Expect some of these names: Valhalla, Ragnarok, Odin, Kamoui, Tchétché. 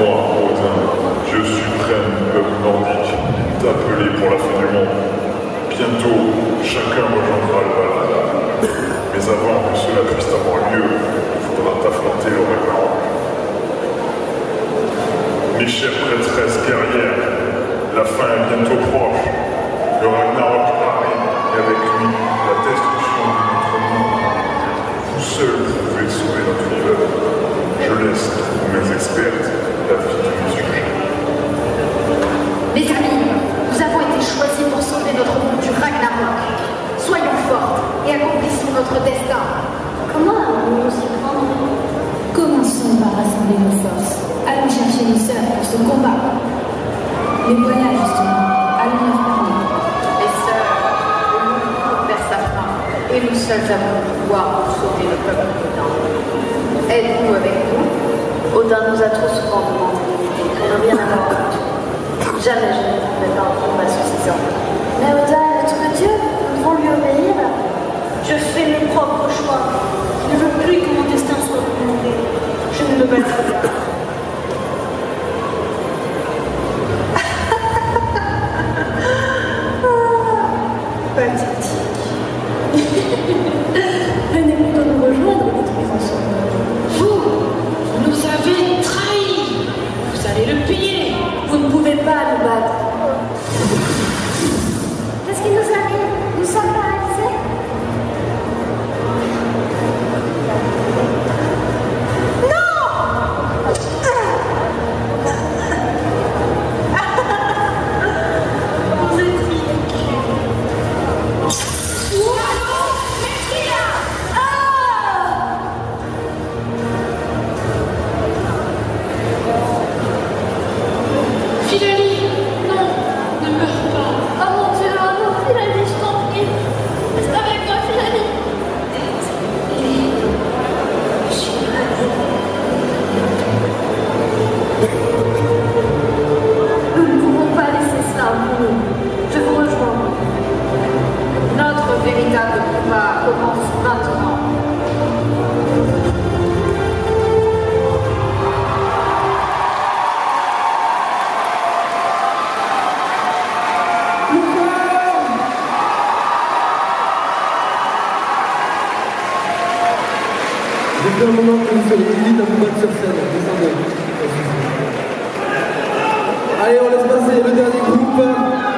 moi, Odin, dieu suprême du peuple nordique, t'appeler pour la fin du monde. Bientôt, chacun rejoindra le Valhalla. Mais avant que cela puisse avoir lieu, il faudra t'affronter le révérend. Mes chères prêtresses guerrières, la fin est bientôt proche. Le Ragnarok arrive, et avec lui, la destruction de notre monde. Vous seuls pouvez sauver notre univers. Je laisse tous mes experts la vie du sujet. Mes amis, nous avons été choisis pour sauver notre monde du Ragnarok. Soyons fortes et accomplissons notre destin. Comment allons-nous s'y prendre? Commençons par rassembler nos forces. Allons chercher nos sœurs pour ce combat. Les voilà justement, allons leur parler. Les sœurs, le monde court vers sa fin, et nous seuls avons le pouvoir pour sauver le peuple d'Odin. Êtes-vous avec nous? Odin nous a trop souvent demandé d'écrire bien avant tout. Jamais je ne voulais pas un combat suffisant. Mais Odin est notre Dieu, nous devons lui obéir. Je fais mes propres choix. Je ne veux plus que mon destin soit commandé. Je ne le battrai pas. Venez-vous nous rejoindre, notre enfant. Vous, nous avez trahi. Vous allez le payer. Vous ne pouvez pas le battre. Qu'est-ce qui nous arrive? Nous sommes paralysés. Allez, on laisse passer le dernier groupe.